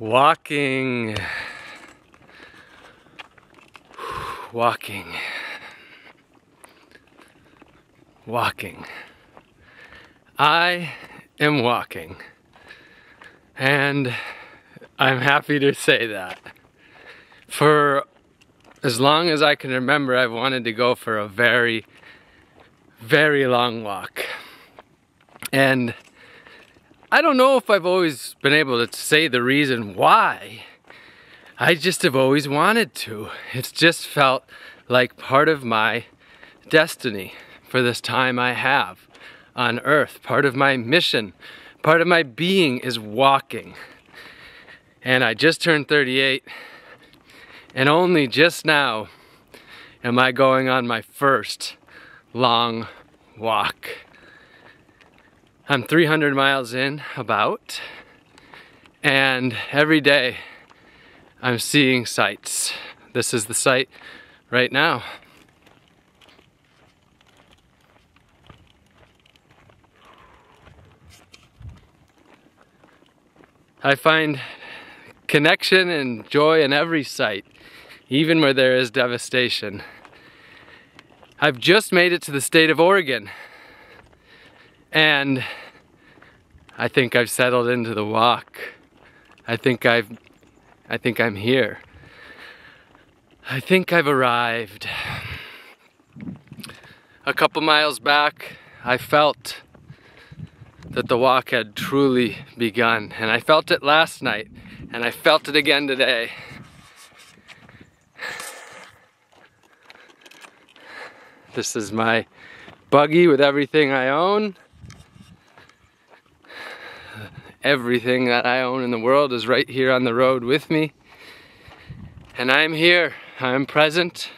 Walking. I am walking, and I'm happy to say that. For as long as I can remember, I've wanted to go for a very, very long walk. And I don't know if I've always been able to say the reason why. I just have always wanted to. It's just felt like part of my destiny for this time I have on earth. Part of my mission, part of my being is walking. And I just turned 38, and only just now am I going on my first long walk. I'm 300 miles in, about, and every day I'm seeing sights. This is the sight right now. I find connection and joy in every sight, even where there is devastation. I've just made it to the state of Oregon, and I think I've settled into the walk. I think I'm here. I think I've arrived. A couple miles back, I felt that the walk had truly begun, and I felt it last night, and I felt it again today. This is my buggy with everything I own. Everything that I own in the world is right here on the road with me. And I'm here, I'm present.